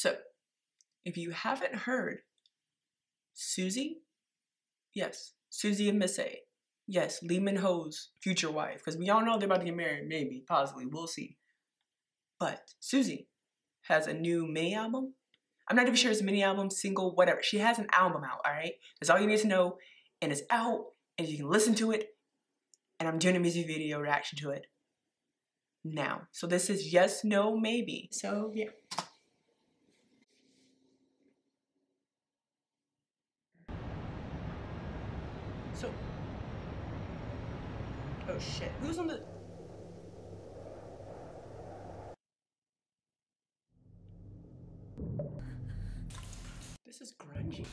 So, if you haven't heard, Suzy, yes, Suzy and Miss A, yes, Lee Min Ho's future wife, because we all know they're about to get married, maybe, possibly, we'll see. But Suzy has a new mini album. I'm not even sure it's a mini album, single, whatever. She has an album out, all right? That's all you need to know, and it's out, and you can listen to it, and I'm doing a music video reaction to it now. So this is Yes, No, Maybe. So, yeah. So, oh shit, who's on the... This is grungy.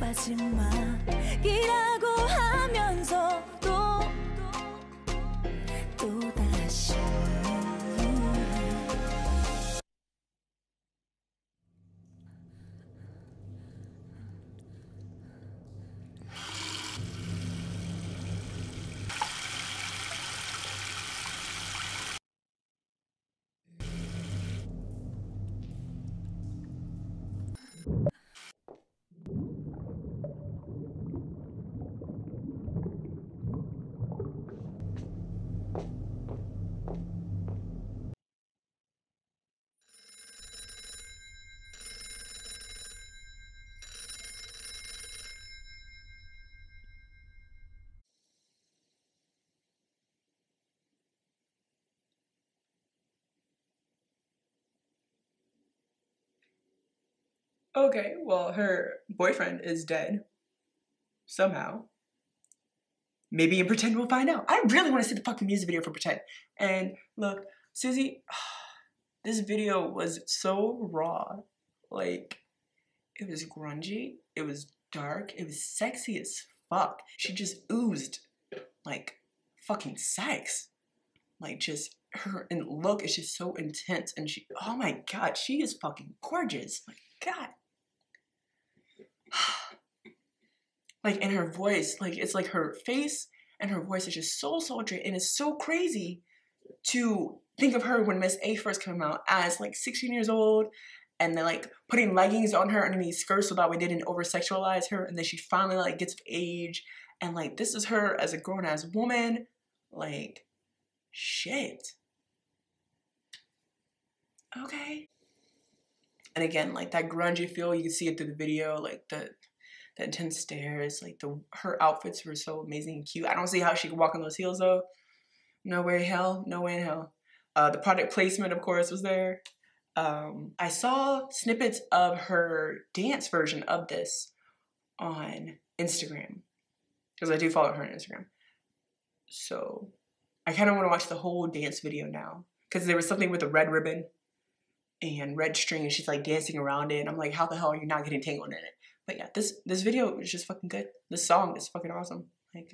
마지막이라고 하면서도 또다시 okay, well, her boyfriend is dead. Somehow. Maybe in Pretend we'll find out. I really want to see the fucking music video for Pretend. And look, Suzy, this video was so raw. Like, It was grungy, it was dark, it was sexy as fuck. She just oozed like fucking sex. Like just her and look is just so intense and she, oh my god, she is fucking gorgeous. My god. Like, and her voice, like, it's like her face and her voice is just so sultry, and it's so crazy to think of her when Miss A first came out as like 16 years old, and they're like putting leggings on her underneath skirts so that way they didn't over-sexualize her, and then she finally like gets of age, and like this is her as a grown-ass woman, like, shit. Okay. And again, like that grungy feel, you can see it through the video, like the intense stares, like her outfits were so amazing and cute. I don't see how she could walk on those heels though. No way in hell, no way in hell. The product placement, of course, was there. I saw snippets of her dance version of this on Instagram, because I do follow her on Instagram. So I kind of want to watch the whole dance video now, because there was something with a red ribbon and red string, and she's like dancing around it. And I'm like, how the hell are you not getting tangled in it? But yeah, this video is just fucking good. This song is fucking awesome. Like,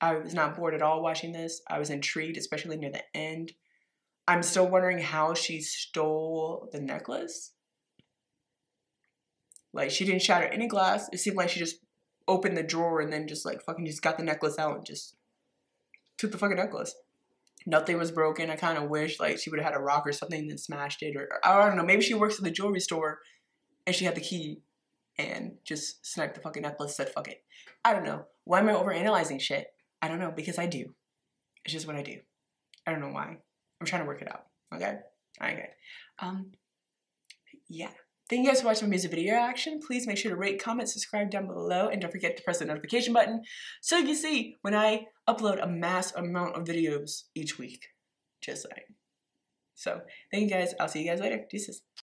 I was not bored at all watching this. I was intrigued, especially near the end. I'm still wondering how she stole the necklace. Like, she didn't shatter any glass. It seemed like she just opened the drawer and then just like fucking just got the necklace out and just took the fucking necklace. Nothing was broken. I kind of wish like she would have had a rock or something and then smashed it, or I don't know. Maybe she works at the jewelry store and she had the key and just sniped the fucking necklace, said fuck it. I don't know. Why am I overanalyzing shit? I don't know, because I do. It's just what I do. I don't know why. I'm trying to work it out. Okay? Alright, guys. Yeah. Thank you guys for watching my music video reaction. Please make sure to rate, comment, subscribe down below, and don't forget to press the notification button so you can see when I upload a mass amount of videos each week. Just saying. So, thank you guys. I'll see you guys later. Deuces.